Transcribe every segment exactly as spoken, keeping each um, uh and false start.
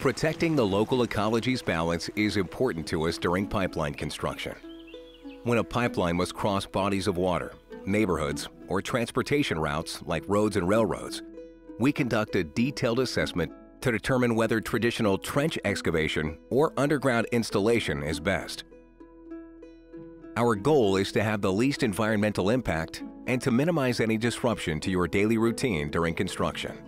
Protecting the local ecology's balance is important to us during pipeline construction. When a pipeline must cross bodies of water, neighborhoods, or transportation routes like roads and railroads, we conduct a detailed assessment to determine whether traditional trench excavation or underground installation is best. Our goal is to have the least environmental impact and to minimize any disruption to your daily routine during construction.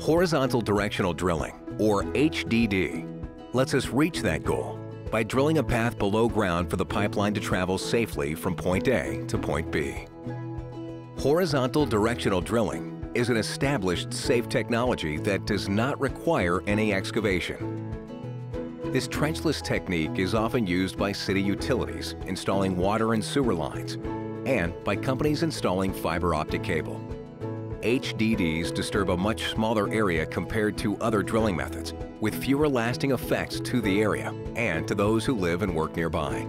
Horizontal Directional Drilling, or H D D, lets us reach that goal by drilling a path below ground for the pipeline to travel safely from point A to point B. Horizontal Directional Drilling is an established safe technology that does not require any excavation. This trenchless technique is often used by city utilities installing water and sewer lines and by companies installing fiber optic cable. H D Ds disturb a much smaller area compared to other drilling methods, with fewer lasting effects to the area and to those who live and work nearby.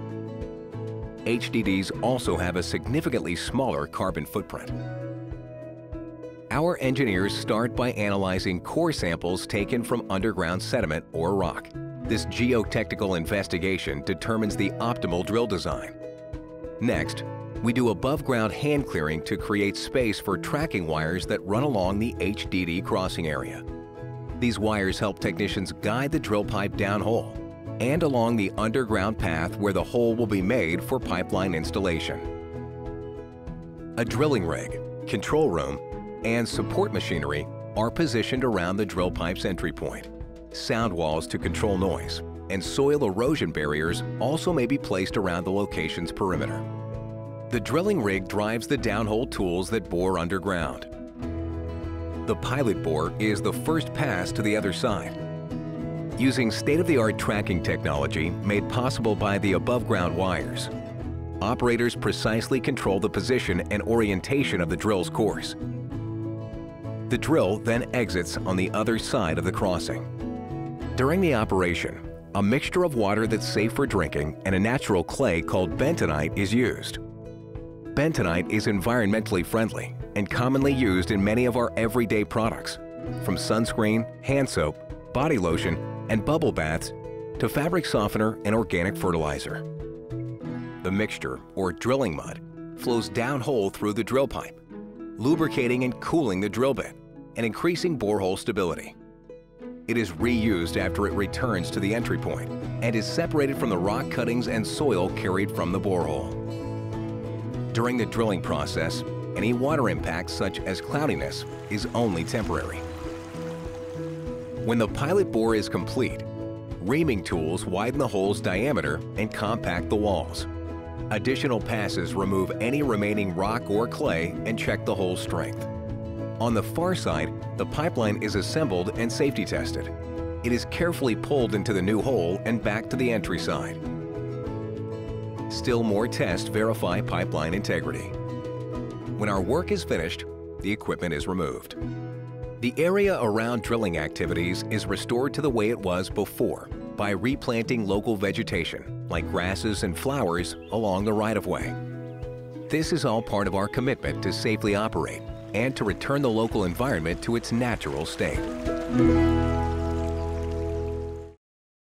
H D Ds also have a significantly smaller carbon footprint. Our engineers start by analyzing core samples taken from underground sediment or rock. This geotechnical investigation determines the optimal drill design. Next, we do above-ground hand clearing to create space for tracking wires that run along the H D D crossing area. These wires help technicians guide the drill pipe downhole and along the underground path where the hole will be made for pipeline installation. A drilling rig, control room, and support machinery are positioned around the drill pipe's entry point. Sound walls to control noise and soil erosion barriers also may be placed around the location's perimeter. The drilling rig drives the downhole tools that bore underground. The pilot bore is the first pass to the other side. Using state-of-the-art tracking technology made possible by the above-ground wires, operators precisely control the position and orientation of the drill's course. The drill then exits on the other side of the crossing. During the operation, a mixture of water that's safe for drinking and a natural clay called bentonite is used. Bentonite is environmentally friendly and commonly used in many of our everyday products, from sunscreen, hand soap, body lotion, and bubble baths to fabric softener and organic fertilizer. The mixture, or drilling mud, flows downhole through the drill pipe, lubricating and cooling the drill bit and increasing borehole stability. It is reused after it returns to the entry point and is separated from the rock cuttings and soil carried from the borehole. During the drilling process, any water impacts such as cloudiness is only temporary. When the pilot bore is complete, reaming tools widen the hole's diameter and compact the walls. Additional passes remove any remaining rock or clay and check the hole's strength. On the far side, the pipeline is assembled and safety tested. It is carefully pulled into the new hole and back to the entry side. Still more tests verify pipeline integrity. When our work is finished, the equipment is removed. The area around drilling activities is restored to the way it was before by replanting local vegetation, like grasses and flowers, along the right-of-way. This is all part of our commitment to safely operate and to return the local environment to its natural state.